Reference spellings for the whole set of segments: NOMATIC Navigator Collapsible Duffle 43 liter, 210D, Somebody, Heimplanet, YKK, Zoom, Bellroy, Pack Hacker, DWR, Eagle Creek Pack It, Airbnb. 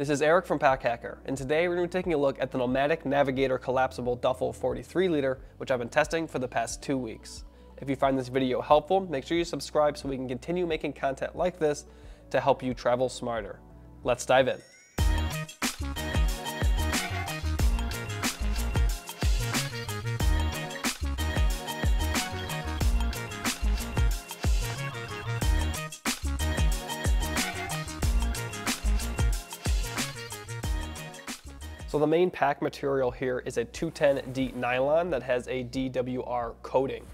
This is Eric from Pack Hacker, and today we're going to be taking a look at the NOMATIC Navigator Collapsible Duffle 43 liter, which I've been testing for the past 2 weeks. If you find this video helpful, make sure you subscribe so we can continue making content like this to help you travel smarter. Let's dive in. So the main pack material here is a 210D nylon that has a DWR coating.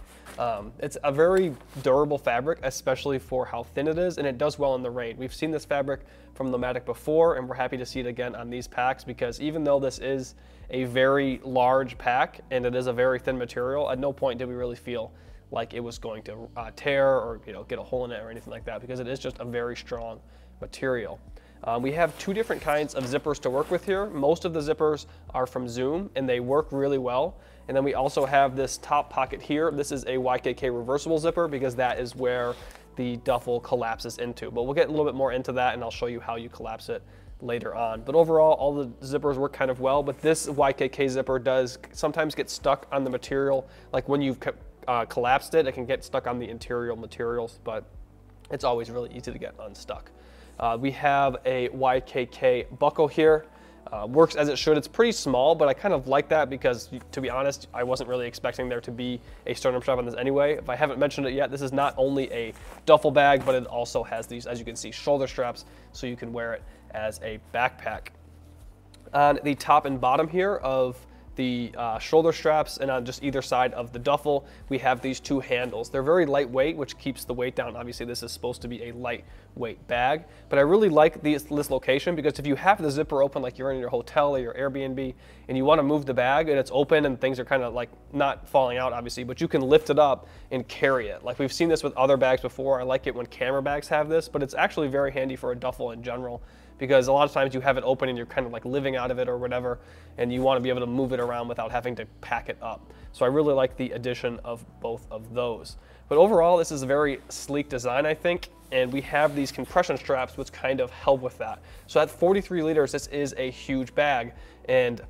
It's a very durable fabric, especially for how thin it is, and it does well in the rain. We've seen this fabric from NOMATIC before, and we're happy to see it again on these packs because even though this is a very large pack and it is a very thin material, at no point did we really feel like it was going to tear or get a hole in it or anything like that because it is just a very strong material. We have two different kinds of zippers to work with here. Most of the zippers are from Zoom and they work really well. And then we also have this top pocket here. This is a YKK reversible zipper because that is where the duffel collapses into. But we'll get a little bit more into that and I'll show you how you collapse it later on. But overall, all the zippers work kind of well, but this YKK zipper does sometimes get stuck on the material. Like when you've collapsed it, it can get stuck on the interior materials, but it's always really easy to get unstuck. We have a YKK buckle here. Works as it should. It's pretty small, but I kind of like that because, to be honest, I wasn't really expecting there to be a sternum strap on this anyway. If I haven't mentioned it yet, this is not only a duffel bag, but it also has these, as you can see, shoulder straps, so you can wear it as a backpack. On the top and bottom here of the shoulder straps and on just either side of the duffel, we have these two handles. They're very lightweight, which keeps the weight down. Obviously, this is supposed to be a lightweight bag, but I really like this location because if you have the zipper open like you're in your hotel or your Airbnb and you want to move the bag and it's open and things are kind of like not falling out, obviously, but you can lift it up and carry it. Like we've seen this with other bags before. I like it when camera bags have this, but it's actually very handy for a duffel in general, because a lot of times you have it open and you're kind of like living out of it or whatever, and you want to be able to move it around without having to pack it up. So I really like the addition of both of those. But overall, this is a very sleek design, I think, and we have these compression straps which kind of help with that. So at 43 liters, this is a huge bag, and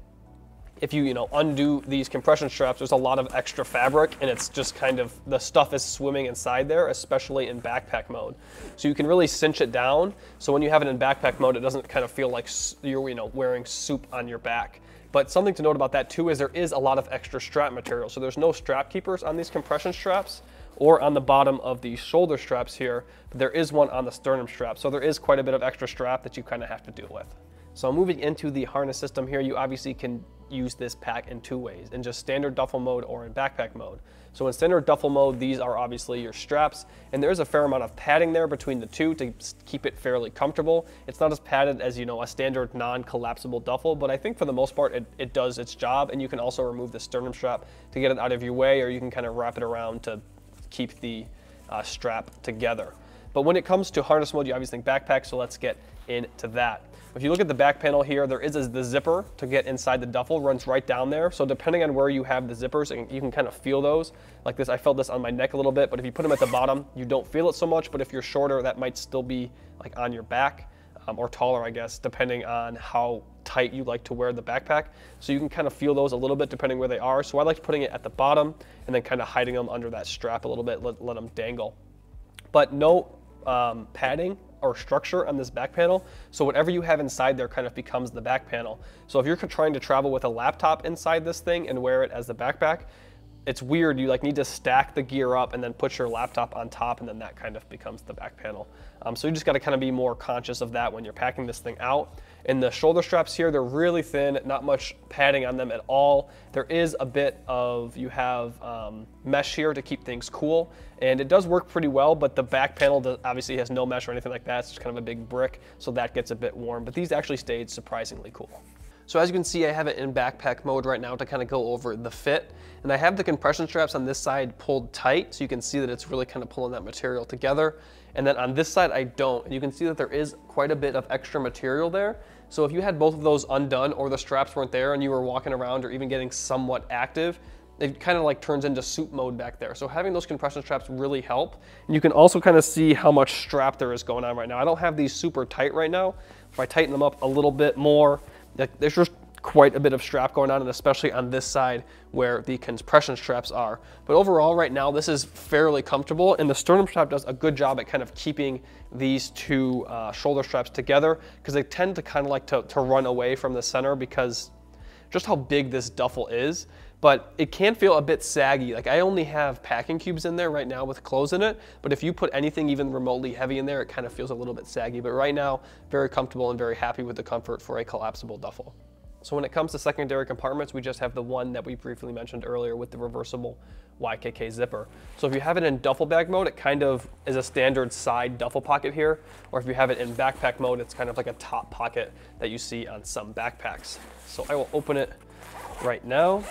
if you, undo these compression straps, there's a lot of extra fabric and it's just kind of, the stuff is swimming inside there, especially in backpack mode. So you can really cinch it down. So when you have it in backpack mode, it doesn't kind of feel like you're, wearing soup on your back. But something to note about that too is there is a lot of extra strap material. So there's no strap keepers on these compression straps or on the bottom of the shoulder straps here, but there is one on the sternum strap. So there is quite a bit of extra strap that you kind of have to deal with. So moving into the harness system here, you obviously can use this pack in two ways, in just standard duffel mode or in backpack mode. So in standard duffel mode, these are obviously your straps, and there is a fair amount of padding there between the two to keep it fairly comfortable. It's not as padded as, a standard non-collapsible duffel, but I think for the most part, it does its job, and you can also remove the sternum strap to get it out of your way, or you can kind of wrap it around to keep the strap together. But when it comes to harness mode, you obviously think backpack, so let's get into that. If you look at the back panel here, there is the zipper to get inside the duffel, runs right down there. So depending on where you have the zippers, you can kind of feel those. Like this, I felt this on my neck a little bit, but if you put them at the bottom, you don't feel it so much, but if you're shorter, that might still be like on your back, or taller, I guess, depending on how tight you like to wear the backpack. So you can kind of feel those a little bit depending where they are. So I like putting it at the bottom and then kind of hiding them under that strap a little bit, let them dangle. But no padding or structure on this back panel. So whatever you have inside there kind of becomes the back panel. So if you're trying to travel with a laptop inside this thing and wear it as the backpack, it's weird. You need to stack the gear up and then put your laptop on top, and then that kind of becomes the back panel. So you just got to kind of be more conscious of that when you're packing this thing out. And the shoulder straps here, they're really thin, not much padding on them at all. There is a bit of, you have mesh here to keep things cool, and it does work pretty well, but the back panel obviously has no mesh or anything like that. It's just kind of a big brick, so that gets a bit warm, but these actually stayed surprisingly cool. So as you can see, I have it in backpack mode right now to kind of go over the fit. And I have the compression straps on this side pulled tight, so you can see that it's really kind of pulling that material together. And then on this side, I don't. And you can see that there is quite a bit of extra material there. So if you had both of those undone or the straps weren't there and you were walking around or even getting somewhat active, it kind of like turns into soup mode back there. So having those compression straps really help. And you can also kind of see how much strap there is going on right now. I don't have these super tight right now. If I tighten them up a little bit more, there's just quite a bit of strap going on, and especially on this side where the compression straps are. But overall right now, this is fairly comfortable, and the sternum strap does a good job at kind of keeping these two shoulder straps together, because they tend to kind of like to run away from the center because just how big this duffel is. But it can feel a bit saggy. Like, I only have packing cubes in there right now with clothes in it, but if you put anything even remotely heavy in there, it kind of feels a little bit saggy. But right now, very comfortable and very happy with the comfort for a collapsible duffel. So when it comes to secondary compartments, we just have the one that we briefly mentioned earlier with the reversible YKK zipper. So if you have it in duffel bag mode, it kind of is a standard side duffel pocket here, or if you have it in backpack mode, it's kind of like a top pocket that you see on some backpacks. So I will open it right now.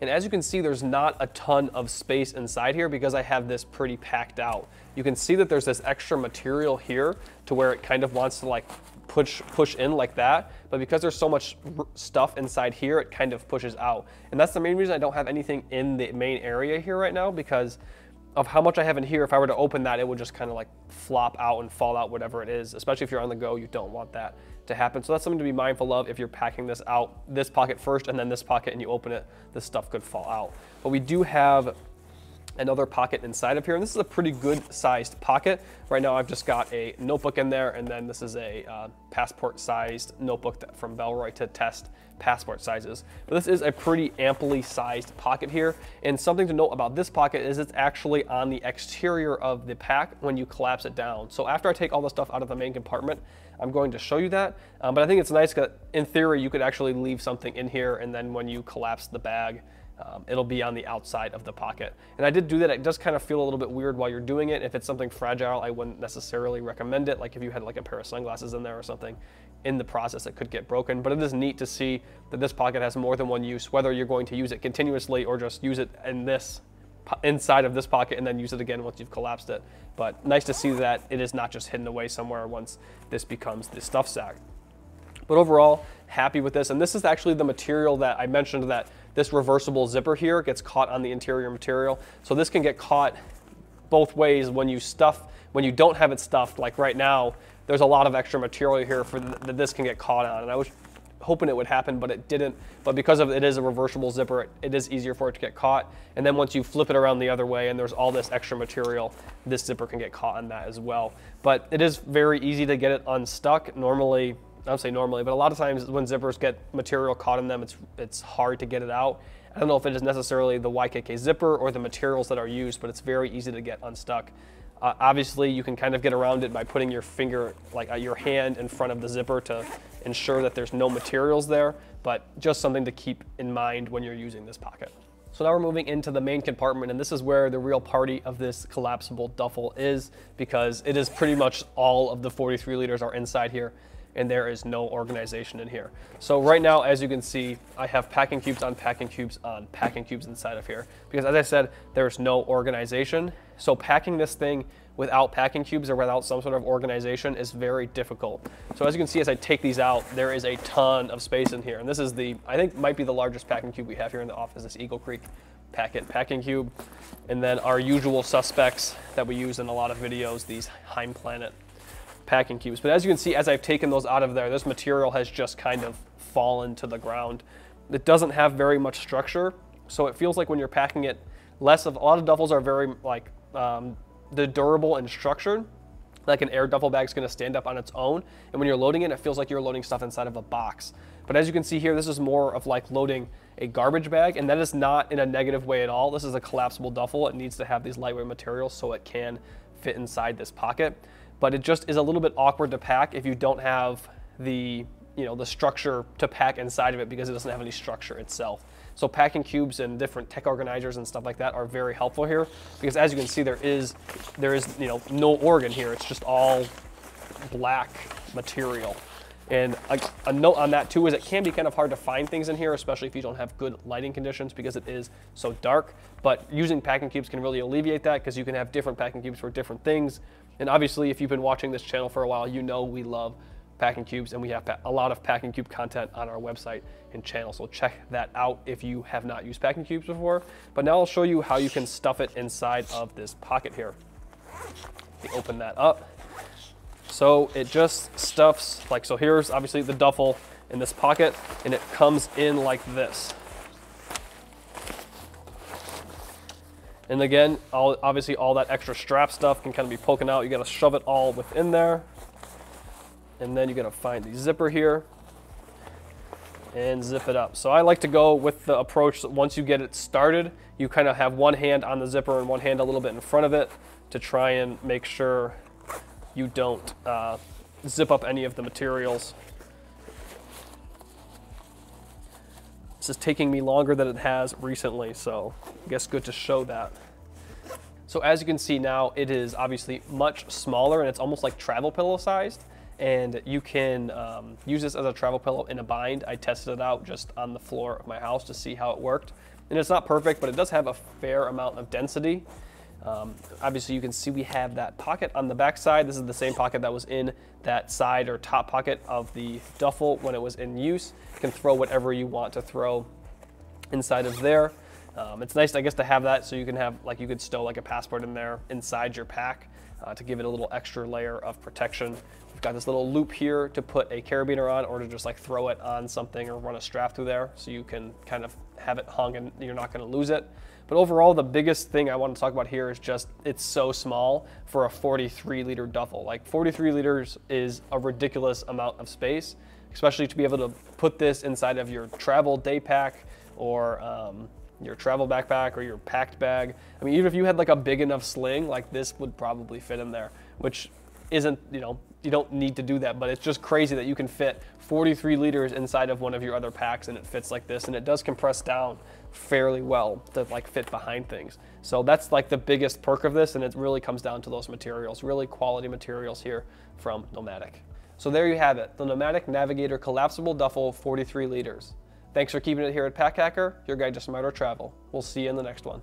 And as you can see, there's not a ton of space inside here because I have this pretty packed out. You can see that there's this extra material here to where it kind of wants to like push in like that, but because there's so much stuff inside here, it kind of pushes out. And that's the main reason I don't have anything in the main area here right now, because of how much I have in here. If I were to open that, it would just kind of like flop out and fall out, whatever it is. Especially if you're on the go, you don't want that to happen. So that's something to be mindful of. If you're packing this out, this pocket first and then this pocket, and you open it, this stuff could fall out. But we do have another pocket inside of here, and this is a pretty good sized pocket. Right now I've just got a notebook in there, and then this is a passport sized notebook from Bellroy to test passport sizes. But this is a pretty amply sized pocket here, and something to note about this pocket is it's actually on the exterior of the pack when you collapse it down. So after I take all the stuff out of the main compartment, I'm going to show you that, but I think it's nice that in theory you could actually leave something in here, and then when you collapse the bag, it'll be on the outside of the pocket. And I did do that. It does kind of feel a little bit weird while you're doing it. If it's something fragile, I wouldn't necessarily recommend it. Like if you had like a pair of sunglasses in there or something, in the process it could get broken. But it is neat to see that this pocket has more than one use, whether you're going to use it continuously or just use it in this inside of this pocket and then use it again once you've collapsed it. But nice to see that it is not just hidden away somewhere once this becomes the stuff sack. But overall, happy with this. And this is actually the material that I mentioned, that this reversible zipper here gets caught on the interior material. So this can get caught both ways when you stuff, when you don't have it stuffed. Like right now, there's a lot of extra material here for that this can get caught on. And I was hoping it would happen, but it didn't. But because of it is a reversible zipper, it is easier for it to get caught. And then once you flip it around the other way and there's all this extra material, this zipper can get caught on that as well. But it is very easy to get it unstuck. Normally, I don't say normally, but a lot of times when zippers get material caught in them, it's hard to get it out. I don't know if it is necessarily the YKK zipper or the materials that are used, but it's very easy to get unstuck. Obviously, you can kind of get around it by putting your finger, like your hand in front of the zipper to ensure that there's no materials there, but just something to keep in mind when you're using this pocket. So now we're moving into the main compartment, and this is where the real party of this collapsible duffel is, because it is pretty much all of the 43 liters are inside here, and there is no organization in here. So right now, as you can see, I have packing cubes on packing cubes on packing cubes inside of here, because as I said, there's no organization. So packing this thing without packing cubes or without some sort of organization is very difficult. So as you can see, as I take these out, there is a ton of space in here. And this is the, I think might be the largest packing cube we have here in the office, this Eagle Creek Pack It packing cube. And then our usual suspects that we use in a lot of videos, these Heimplanet packing cubes. But as you can see, as I've taken those out of there, this material has just kind of fallen to the ground. It doesn't have very much structure, so it feels like when you're packing it, less of, a lot of duffels are very like they're durable and structured. Like an air duffel bag is going to stand up on its own, and when you're loading it, it feels like you're loading stuff inside of a box. But as you can see here, this is more of like loading a garbage bag, and that is not in a negative way at all. This is a collapsible duffel. It needs to have these lightweight materials so it can fit inside this pocket. But it just is a little bit awkward to pack if you don't have the, you know, the structure to pack inside of it, because it doesn't have any structure itself. So packing cubes and different tech organizers and stuff like that are very helpful here, because as you can see, there is you know, no organ here. It's just all black material. And a note on that too is it can be kind of hard to find things in here, especially if you don't have good lighting conditions, because it is so dark. But using packing cubes can really alleviate that, because you can have different packing cubes for different things. And obviously, if you've been watching this channel for a while, you know we love packing cubes, and we have a lot of packing cube content on our website and channel, so check that out if you have not used packing cubes before. But now I'll show you how you can stuff it inside of this pocket here. You open that up. So it just stuffs, like, so here's obviously the duffel in this pocket, and it comes in like this. And again, obviously all that extra strap stuff can kind of be poking out. You gotta shove it all within there. And then you're gonna find the zipper here and zip it up. So I like to go with the approach that once you get it started, you kind of have one hand on the zipper and one hand a little bit in front of it to try and make sure you don't zip up any of the materials. This is taking me longer than it has recently, so I guess good to show that. So as you can see now, it is obviously much smaller, and it's almost like travel pillow sized. And you can use this as a travel pillow in a bind. I tested it out just on the floor of my house to see how it worked. And it's not perfect, but it does have a fair amount of density. Obviously you can see we have that pocket on the back side. This is the same pocket that was in that side or top pocket of the duffel when it was in use. You can throw whatever you want to throw inside of there. It's nice, I guess, to have that so you can have, like, you could stow like a passport in there inside your pack to give it a little extra layer of protection. We've got this little loop here to put a carabiner on, or to just like throw it on something or run a strap through there so you can kind of have it hung and you're not going to lose it. But overall, the biggest thing I want to talk about here is just it's so small for a 43 liter duffel. Like 43 liters is a ridiculous amount of space, especially to be able to put this inside of your travel day pack or your travel backpack or your packed bag. I mean, even if you had like a big enough sling, like this would probably fit in there, which isn't, you know, you don't need to do that, but it's just crazy that you can fit 43 liters inside of one of your other packs, and it fits like this, and it does compress down fairly well to like fit behind things. So that's like the biggest perk of this, and it really comes down to those materials, really quality materials here from Nomatic. So there you have it, the Nomatic Navigator Collapsible Duffel 43 liters. Thanks for keeping it here at Pack Hacker, your guide to smarter travel. We'll see you in the next one.